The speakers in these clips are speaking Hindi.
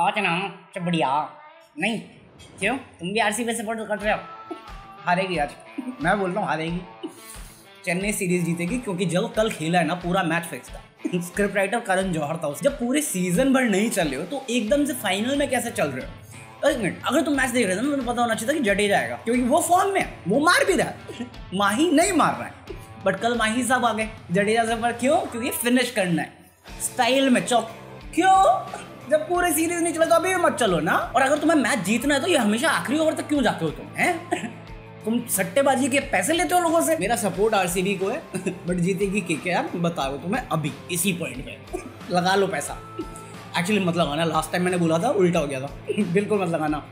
आज ना बढ़िया नहीं, क्यों तुम भी आरसीबी सपोर्ट कर रहे हो? हारेगी आज, मैं बोलता हूँ हारेगी। चेन्नई सीरीज जीतेगी क्योंकि जब कल खेला है ना पूरा मैच फिक्स था। स्क्रिप्ट राइटर करण जौहर था। जब पूरे सीजन भर नहीं चल रहे हो तो एकदम से फाइनल में कैसे चल रहे हो? एक मिनट, अगर तुम मैच देख रहे थे ना तुम्हें पता होना चाहिए था कि जडेजा आएगा क्योंकि वो फॉर्म में है, वो मार भी रहा है। माही नहीं मार रहा है, बट कल माही साहब आ गए जडेजा से पर। क्यों? क्योंकि फिनिश करना है स्टाइल में, चौक। क्यों? जब पूरे सीरीज नहीं चला तो अभी मत चलो ना। और अगर तुम्हें मैच जीतना है तो ये हमेशा आखिरी ओवर तक क्यों जाते हो तुम? हैं तुम सट्टेबाजी के पैसे लेते हो लोगों से। मेरा सपोर्ट आरसीबी को है बट जीतेगी केकेआर, बता रहा हूं तुम्हें अभी इसी पॉइंट पे। लगा लो पैसा। एक्चुअली मत लगाना, लास्ट टाइम मैंने बोला था उल्टा हो गया था। बिल्कुल मत लगाना।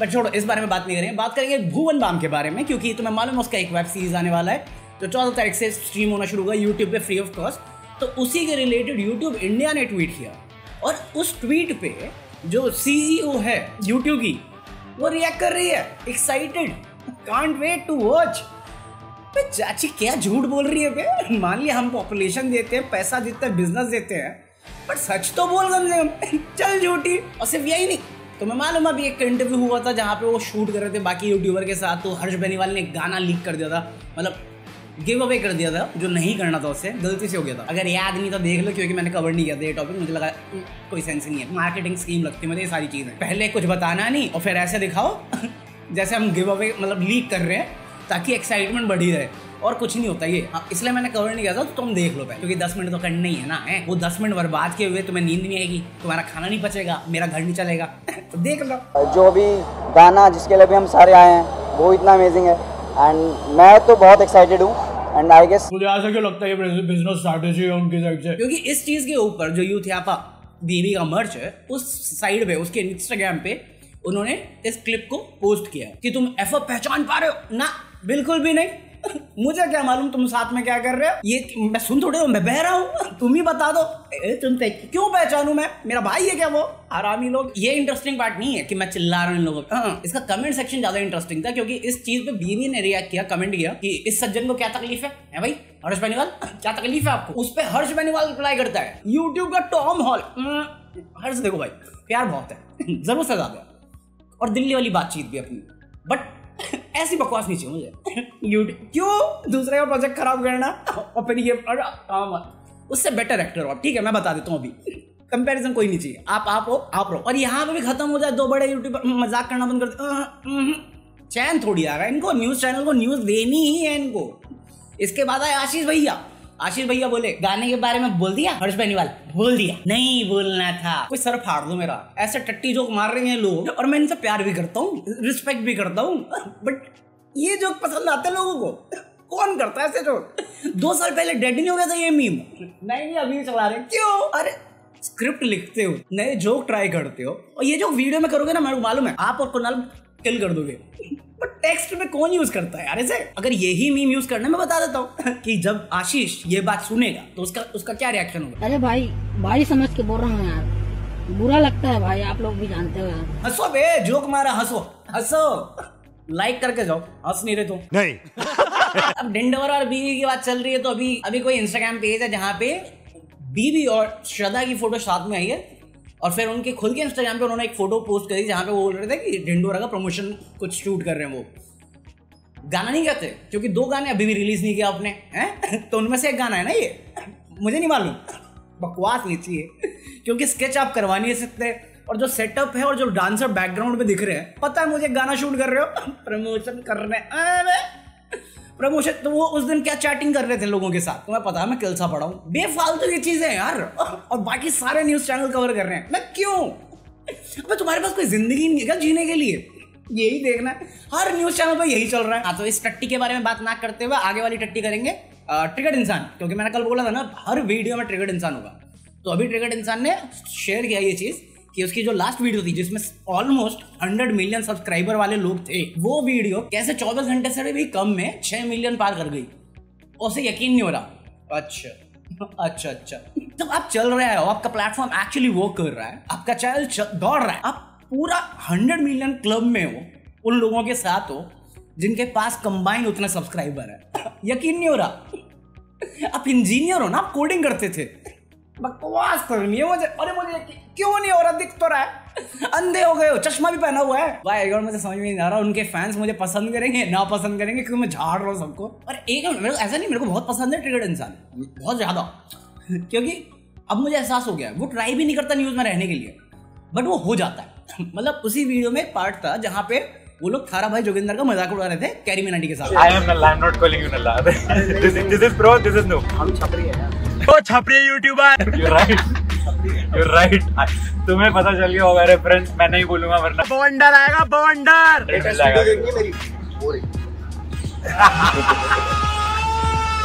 बट छोड़ो, इस बारे में बात नहीं करेंगे। बात करेंगे भुवन बाम के बारे में क्योंकि तुम्हें मालूम है उसका एक वेब सीरीज आने वाला है तो 14 तारीख से स्ट्रीम होना शुरू होगा यूट्यूब पे फ्री ऑफ कॉस्ट। तो उसी के रिलेटेड यूट्यूब इंडिया ने ट्वीट किया और उस ट्वीट पे जो सीईओ है यूट्यूब की वो रिएक्ट कर रही है, excited, can't wait to watch. चाची क्या झूठ बोल रही है बे? मान लिया हम पॉपुलेशन देते हैं, पैसा देते हैं, बिजनेस देते हैं, पर सच तो बोल गए, चल झूठी। और सिर्फ यही नहीं, तो मैं मालूम अभी एक इंटरव्यू हुआ था जहाँ पे वो शूट कर रहे थे बाकी यूट्यूबर के साथ तो हर्ष बेनीवाल ने गाना लीक कर दिया था, मतलब गिव अवे कर दिया था जो नहीं करना था, उससे गलती से हो गया था। अगर याद नहीं तो देख लो क्योंकि मैंने कवर नहीं किया था ये टॉपिक, मुझे लगा कोई सेंस नहीं है, मार्केटिंग स्कीम लगती है मुझे ये सारी चीज़ें। पहले कुछ बताना नहीं और फिर ऐसे दिखाओ जैसे हम गिव अवे मतलब लीक कर रहे हैं ताकि एक्साइटमेंट बढ़ी रहे, और कुछ नहीं होता ये। इसलिए मैंने कवर नहीं किया था, तो तुम देख लो पहले क्योंकि 10 मिनट तो करना ही है ना। है वो 10 मिनट बर्बाद किए हुए तुम्हें नींद नहीं आएगी, तुम्हारा खाना नहीं पचेगा, मेरा घर नहीं चलेगा। तो देख लो जो भी गाना जिसके लिए भी हम सारे आए हैं वो इतना अमेजिंग है एंड मैं तो बहुत एक्साइटेड हूँ। And I guess मुझे ऐसा क्यों लगता है ये बिजनेस स्ट्रेटजी है उनकी साइड से, क्योंकि इस चीज के ऊपर जो यूथ यापा बीवी का मर्च है उस साइड पे उसके इंस्टाग्राम पे उन्होंने इस क्लिप को पोस्ट किया कि तुम एफआर पहचान पा रहे हो ना? बिल्कुल भी नहीं। मुझे क्या मालूम तुम साथ में क्या कर रहे हो, ये मैं सुन थोड़े, मैं बह रहा हूँ, तुम ही बता दो। तुम क्यों पहचानू मैं? मेरा भाई है क्या वो? आरामी लोग। ये इंटरेस्टिंग पार्ट नहीं है कि मैं चिल्ला रहा हूँ इन लोगों को, इसका कमेंट सेक्शन ज्यादा इंटरेस्टिंग था क्योंकि इस चीज पे बीवी ने रिएक्ट किया, कमेंट किया कि इस सज्जन को क्या तकलीफ है भाई, हर्ष बेनीवाल क्या तकलीफ है आपको? उस पर हर्ष बेनीवाल रिप्लाई करता है यूट्यूब का टॉम हॉल, हर्ष देखो भाई प्यार बहुत है, जरूर सजा दो, और दिल्ली वाली बातचीत भी अपनी, बट ऐसी बकवास नहीं चाहिए मुझे यूट्यूब। क्यों दूसरे का प्रोजेक्ट खराब करना और फिर ये उससे बेटर एक्टर हो, ठीक है मैं बता देता हूँ अभी, कंपैरिजन कोई नहीं चाहिए। आप हो, आप रहो। और यहाँ पे भी खत्म हो जाए, दो बड़े यूट्यूबर मजाक करना बंद करते, चैन थोड़ी आ रहा है इनको, न्यूज़ चैनल को न्यूज़ देनी ही है इनको। इसके बाद आए आशीष भैया। आशीष भैया बोले गाने के बारे में बोल दिया हर्ष बेनीवाल, बोल दिया, नहीं बोलना था। कोई सर फाड़ दो मेरा, ऐसे टट्टी जोक मार रहे हैं लोग और मैं इनसे प्यार भी करता हूँ, रिस्पेक्ट भी करता हूँ, बट ये जोक पसंद आते हैं लोगों को, कौन करता है ऐसे जोक? 2 साल पहले डेड नहीं हो गया था ये मीम? नहीं अभी चला रहे। क्यों? अरे स्क्रिप्ट लिखते हो, नए जोक ट्राई करते हो, और ये जोक वीडियो में करोगे ना मेरे को मालूम है आप और कुणाल किल कर दोगे, बट टेक्स्ट में कौन यूज करता है यार ऐसे? अगर यही मीम यूज करना, मैं बता देता हूँ कि जब आशीष ये बात सुनेगा तो उसका क्या रिएक्शन होगा? अरे भाई समझ के बोल रहा हूँ यार, बुरा लगता है भाई, आप लोग भी जानते हो यार। हंसो बे, जोक मारा, हंसो हंसो, लाइक करके जाओ, हंस नहीं रहे तो नहीं। अब डिंडोर और बीवी की बात चल रही है तो अभी कोई इंस्टाग्राम पेज है जहाँ पे बीवी और श्रद्धा की फोटो साथ में आई है और फिर उनके खुद के इंस्टाग्राम पे उन्होंने एक फोटो पोस्ट करी जहाँ पे वो बोल रहे थे कि ढिंडोरा का प्रमोशन कुछ शूट कर रहे हैं, वो गाना नहीं गाते क्योंकि 2 गाने अभी भी रिलीज नहीं किया आपने हैं तो उनमें से एक गाना है ना ये, मुझे नहीं मालूम, बकवास नहीं चाहिए क्योंकि स्केच आप करवा नहीं सकते और जो सेटअप है और जो डांसर बैकग्राउंड में दिख रहे हैं, पता है मुझे गाना शूट कर रहे हो, प्रमोशन कर रहे हैं प्रमोशन। तो वो उस दिन क्या चैटिंग कर रहे थे लोगों के साथ, तुम्हें पता है मैं किलसा पड़ा हूँ, बेफालतू की चीजें यार, और बाकी सारे न्यूज चैनल कवर कर रहे हैं। मैं क्यों? अब तुम्हारे पास कोई जिंदगी नहीं है क्या जीने के लिए? यही देखना है, हर न्यूज चैनल पर यही चल रहा है। हाँ तो इस टट्टी के बारे में बात ना करते हुए आगे वाली टट्टी करेंगे ट्रिगर्ड इंसान, क्योंकि मैंने कल बोला था ना हर वीडियो में ट्रिगर्ड इंसान होगा, तो अभी ट्रिगर्ड इंसान ने शेयर किया ये चीज कि उसकी जो लास्ट वीडियो थी जिसमें ऑलमोस्ट 100 मिलियन सब्सक्राइबर वाले लोग थे, वो वीडियो कैसे 24 घंटे से भी कम में 6 मिलियन पार कर गई, उसे यकीन नहीं हो रहा। अच्छा जब तो आप चल रहे हो, आपका प्लेटफॉर्म एक्चुअली वर्क कर रहा है, आपका चैनल दौड़ रहा है, आप पूरा 100 मिलियन क्लब में हो, उन लोगों के साथ हो जिनके पास कंबाइन उतना सब्सक्राइबर है, यकीन नहीं हो रहा। आप इंजीनियर हो ना, आप कोडिंग करते थे, बकवास कर रही है मुझे। अरे मुझे क्यों नहीं हो रहा, दिख तो रहा है, अंधे हो गए हो, चश्मा भी पहना हुआ है भाई। और मुझे समझ में नहीं आ रहा उनके फैंस मुझे पसंद करेंगे ना पसंद करेंगे क्योंकि मैं झाड़ रहा हूँ सबको। और एक ऐसा नहीं, मेरे को बहुत पसंद है ट्रिगर्ड इंसान, बहुत ज़्यादा, क्योंकि अब मुझे एहसास हो गया है वो ट्राई भी नहीं करता न्यूज़ में रहने के लिए, बट वो हो जाता है। मतलब उसी वीडियो में एक पार्ट था जहाँ पे वो लोग थारा भाई जोगिंदर का मजाक उड़ा रहे थे कैरीमिनाटी के साथ। तुम्हें पता चल गया होगा रेफरेंस, मैं नहीं बोलूंगा वरना बवंडर आएगा, बवंडर।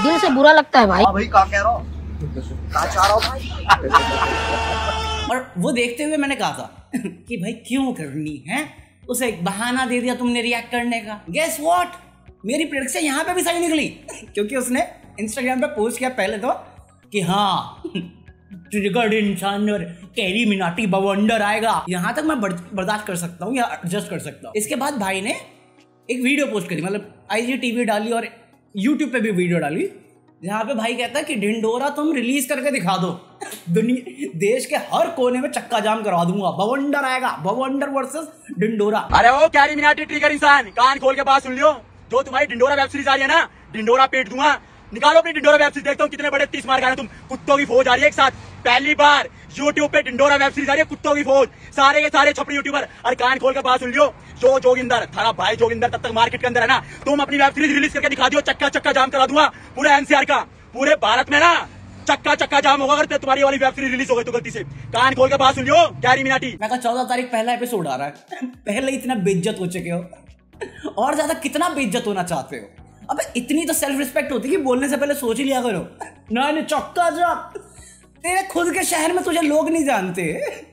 दिल से बुरा लगता है भाई, भाई क्या कह रहा हूँ, क्या चाह रहा हूँ भाई। और वो देखते हुए मैंने कहा था कि भाई क्यों करनी है, उसे एक बहाना दे दिया तुमने रिएक्ट करने का। गेस व्हाट, मेरी प्रेडिक्शन यहाँ पे भी सही निकली क्योंकि उसने इंस्टाग्राम पे पोस्ट किया पहले तो कि हाँ ट्रिगर्ड इंसान और कैरीमिनाटी बवंडर आएगा, यहाँ तक मैं बर्दाश्त कर सकता हूँ या एडजस्ट कर सकता हूँ। इसके बाद भाई ने एक वीडियो पोस्ट करी, मतलब IGTV डाली और YouTube पे भी वीडियो डाली जहाँ पे भाई कहता है कि ढिंडोरा तुम रिलीज करके दिखा दो, दुनिया देश के हर कोने में चक्का जाम करवा दूंगा, बवंडर आएगा, बवंडर वर्सेस ढिंडोरा। अरे ओ कैरीमिनाटी ट्रिगर इंसान, कान खोल के बात सुन लियो, जो तुम्हारी ढिंडोरा वेब सीरीज आ रही है ना, ढिंडोरा पेट दूंगा, निकालो अपनी ढिंडोरा वेब सीरीज, देखता हूँ कितने बड़े 30 मार खा रहे तुम। कुत्तों की फौज आ रही है एक साथ, पहली बार YouTube पे ढिंडोरा वेब सीरीज आ रही है, कुत्तों की फौज, सारे के सारे छपरी यूट्यूबर। अरे कान खोल के बात सुन लियो, जो जोगिंदर थारा भाई जोगिंदर तब तक मार्केट के अंदर है ना, तुम अपनी वेब सीरीज रिलीज करके दिखा दियो, चक्का चक्का जाम करा दूंगा पूरे NCR का, पूरे भारत में ना चक्का चक्का जाम होगा अगर तुम्हारी वाली वेब सीरीज रिलीज हो गई तो। गलती से कान खोल के बात सुन लियो कैरीमिनाटी। मैं कहा 14 तारीख पहला एपिसोड आ रहा है, पहले इतना बेइज्जत हो चुके हो और ज्यादा कितना बेइज्जत होना चाहते हो। अब इतनी तो सेल्फ रिस्पेक्ट होती है कि बोलने से पहले सोच ही लिया करो ना, चक्का जाम, तेरे खुद के शहर में तुझे लोग नहीं जानते,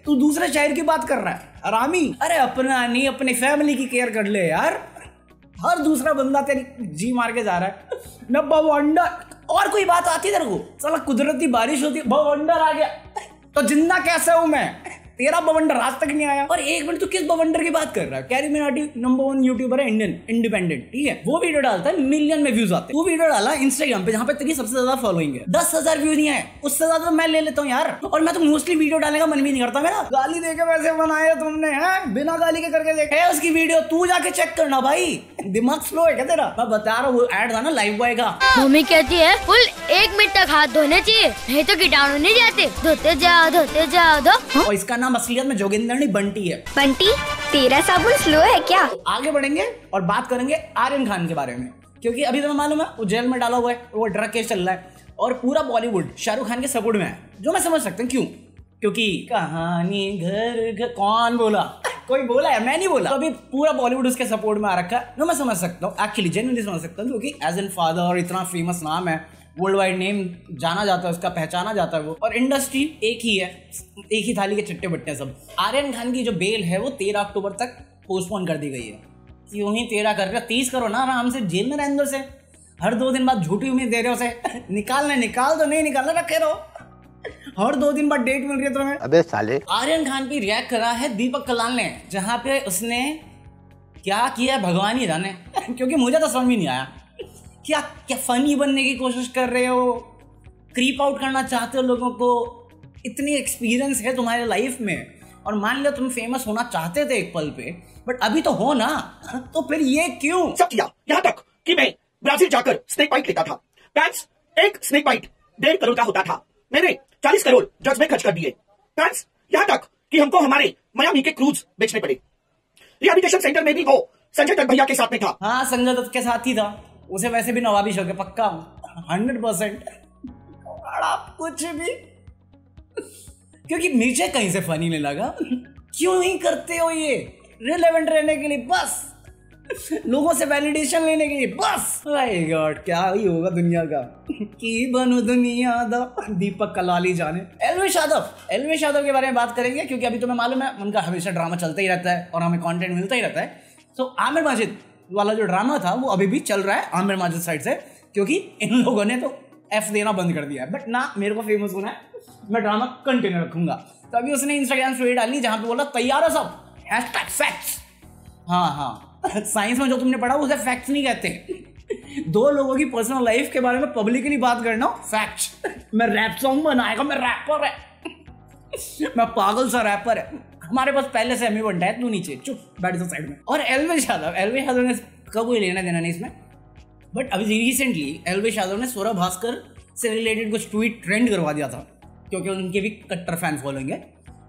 तू दूसरे शहर की बात कर रहा है हरामी। अरे अपना नहीं, अपनी फैमिली की केयर कर ले यार, हर दूसरा बंदा तेरी जी मार के जा रहा है न। बवंडर और कोई बात आती है तेरे को, साला कुदरती बारिश होती है, बवंडर आ गया तो जिंदा कैसे हूं मैं, तेरा बवंडर आज तक नहीं आया। और एक मिनट, तू किस बवंडर की बात कर रहा है, कैरीमिनाटी नंबर 1 यूट्यूबर है इंडियन, इंडिपेंडेंट, ठीक है, वो वीडियो डालता है, मिलियन में व्यूज आते हैं। वो वीडियो डाला इंस्टाग्राम पे जहाँ पे तेरी सबसे ज्यादा फॉलोइंग है, 10,000 व्यूज नहीं आए, उससे ज्यादा तो मैं ले लेता हूँ यार। और मैं तो मोस्टली वीडियो डालने का मन भी नहीं करता मेरा, गाली देके वैसे बनाया तुमने, है बिना गाली के करके देखा है उसकी वीडियो, तू जाके चेक करना भाई, दिमाग स्लो है क्या तेरा। मैं बता रहा हूँ एड था ना लाइफ बॉय का, मम्मी कहती है फुल 1 मिनट तक हाथ धोने चाहिए नहीं तो कीटाणु नहीं जाते, धोते जाओ धोते जाओ धो। और इसका नाम असलियत में जोगिंदर नहीं बंटी है। बंटी तेरा साबुन स्लो है क्या। आगे बढ़ेंगे और बात करेंगे आर्यन खान के बारे में, क्योंकि अभी तुम्हें मालूम है वो जेल में डाला हुआ है, वो ड्रग केस चल रहा है और पूरा बॉलीवुड शाहरुख खान के सपोर्ट में है, जो मैं समझ सकता हूँ क्यों, क्योंकि कहानी घर कौन बोला, कोई बोला है, मैं नहीं बोला, तो अभी पूरा बॉलीवुड उसके सपोर्ट में आ रखा है, जो मैं समझ सकता हूँ, एक्चुअली जेन्युइनली समझ सकता हूँ, क्योंकि एज एन फादर और इतना फेमस नाम है, वर्ल्ड वाइड नेम जाना जाता है उसका, पहचाना जाता है वो, और इंडस्ट्री एक ही है, एक ही थाली के चट्टे बट्टे सब। आर्यन खान की जो बेल है वो 13 अक्टूबर तक पोस्टपोन कर दी गई है, क्यों ही 13 करके 30 करो ना आराम से, जेल में रह अंदर से, हर 2 दिन बाद झूठी उम्मीद दे रहे हो उसे निकालना, निकाल दो, नहीं निकालना रखे रहो, हर 2 दिन बाद डेट मिल रही है तुम्हें। अबे साले। आर्यन खान पे रिएक्ट करा है दीपक कलाल ने, जहाँ पे उसने क्या किया भगवान ही जाने क्योंकि मुझे तो समझ में नहीं आया, क्या क्या फनी बनने की कोशिश कर रहे हो, क्रीप आउट करना चाहते हो लोगों को, इतनी एक्सपीरियंस है तुम्हारे लाइफ में, और मान लो तुम फेमस होना चाहते थे एक पल पे, बट अभी तो हो ना, तो फिर ये क्यों किया। यहाँ तक कि मैं ब्राजील जाकर स्नेक बाइट लेता था, पैंट्स एक स्नेक बाइट 1.5 करोड़ का होता था, मैंने 40 करोड़ ड्रग्स में खर्च कर दिए, पैंट्स यहाँ तक कि हमको हमारे मियामी के क्रूज बेचने पड़े, रिहैबिलिटेशन सेंटर में भी वो संजय दत्त भैया के साथ में था। हाँ संजय दत्त के साथ ही था, उसे वैसे भी नवाबी शौक है पक्का, 100%, और आप कुछ भी, क्योंकि मुझे कहीं से फनी नहीं लगा, क्यों ही करते हो ये, रिलेवेंट रहने के लिए बस, लोगों से वैलिडेशन लेने के लिए बस। माय गॉड क्या ही होगा दुनिया का कि बनो दुनिया दा, दीपक कलाली जाने। एलविश यादव के बारे में बात करेंगे, क्योंकि अभी तुम्हें मालूम है उनका हमेशा ड्रामा चलता ही रहता है और हमें कॉन्टेंट मिलता ही रहता है। तो आमिर माजिद वाला जो ड्रामा था वो अभी भी चल रहा है आमिर माजिद साइड से, क्योंकि इन लोगों ने तो F देना बंद कर दिया है, बट ना मेरे को फेमस होना है, मैं ड्रामा कंटिन्यू रखूंगा। तो अभी उसने इंस्टाग्राम स्टोरी डाली जहाँ पे बोला तैयार है सब, #facts। हाँ साइंस में जो तुमने पढ़ा उसे फैक्ट्स नहीं कहते, दो लोगों की पर्सनल लाइफ के बारे में पब्लिकली बात करना फैक्ट। मैं रैप सॉन्ग बनाएगा, मैं रैपर है, मैं पागल सा रैपर है, हमारे पास पहले से एमी बनता है, तू नीचे चुप बैठ साइड में। और एल्विश यादव ने का कोई लेना देना नहीं इसमें, बट अभी रिसेंटली एल्विश यादव ने स्वरा भास्कर से रिलेटेड कुछ ट्वीट ट्रेंड करवा दिया था क्योंकि उनके भी कट्टर फैन फॉलोइंग है।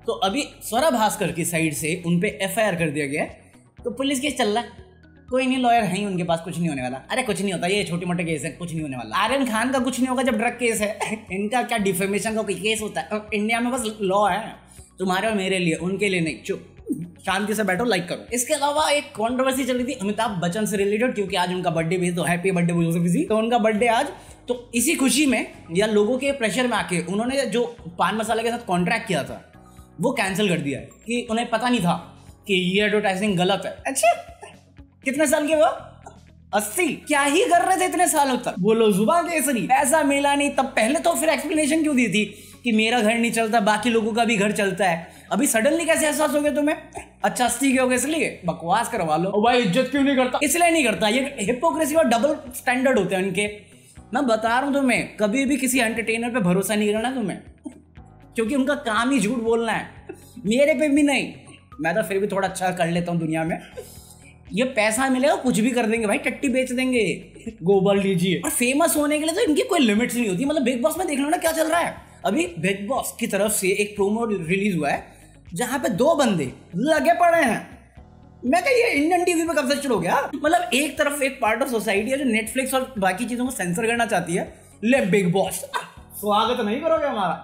तो अभी स्वरा भास्कर की साइड से उन पर FIR कर दिया गया है, तो पुलिस केस चल रहा है, कोई नहीं लॉयर है ही उनके पास, कुछ नहीं होने वाला। अरे कुछ नहीं होता, ये छोटे मोटे केस है, कुछ नहीं होने वाला। आर्यन खान का कुछ नहीं होगा जब ड्रग केस है, इनका क्या डिफेमेशन का कोई केस होता है? इंडिया में बस लॉ है तुम्हारे और मेरे लिए, उनके लिए नहीं। चुप, शांति से बैठो, लाइक करो। इसके अलावा एक कॉन्ट्रोवर्सी चल रही थी अमिताभ बच्चन से रिलेटेड, क्योंकि आज उनका बर्थडे भी है, तो हैप्पी बर्थडे भूजो से बिजी, तो उनका बर्थडे आज। तो इसी खुशी में या लोगों के प्रेशर में आके उन्होंने जो पान मसाला के साथ कॉन्ट्रैक्ट किया था वो कैंसिल कर दिया है, कि उन्हें पता नहीं था कि ये एडवर्टाइजिंग गलत है। अच्छा, कितने साल के वो? 80। क्या ही कर रहे थे इतने सालों तक? बोलो जुबान कैसे नहीं, पैसा मिला नहीं तब पहले, तो फिर एक्सप्लेनेशन क्यों दी थी कि मेरा घर नहीं चलता, बाकी लोगों का भी घर चलता है? अभी सडनली कैसे एहसास हो गया तुम्हें? अच्छा 80 के हो गए इसलिए बकवास करवा लो। और भाई इज्जत क्यों नहीं करता? इसलिए नहीं करता, ये हिपोक्रेसी और डबल स्टैंडर्ड होते हैं उनके। मैं बता रहा हूँ तुम्हें, कभी भी किसी एंटरटेनर पे भरोसा नहीं करना तुम्हें, क्योंकि उनका काम ही झूठ बोलना है। मेरे पे भी नहीं, मैं तो फिर भी थोड़ा अच्छा कर लेता हूँ दुनिया में। ये पैसा मिलेगा कुछ भी कर देंगे भाई, टट्टी बेच देंगे, गोबर लीजिए। और फेमस होने के लिए तो इनकी कोई लिमिट्स नहीं होती। मतलब बिग बॉस में देख लो ना क्या चल रहा है। अभी बिग बॉस की तरफ से एक प्रोमो रिलीज हुआ है जहाँ पे दो बंदे लगे पड़े हैं। मैं कह, ये इंडियन टीवी पे कब से शुरू हो गया? मतलब एक तरफ एक पार्ट ऑफ सोसाइटी है जो नेटफ्लिक्स और बाकी चीजों को सेंसर करना चाहती है, ले बिग बॉस स्वागत नहीं करोगे हमारा।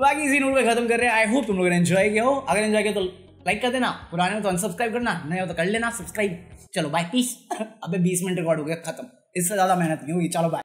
बाकी इसी नोट पे खत्म कर रहे हैं। आई होप तुम लोगों ने एंजॉय किया हो, अगर एंजॉय किया तो लाइक कर देना, पुराने हो तो अनसब्सक्राइब करना, नए हो तो कर लेना सब्सक्राइब। चलो बाय, पीस। अबे 20 मिनट रिकॉर्ड हो गया, खत्म, इससे ज्यादा मेहनत नहीं होगी। चलो बाय।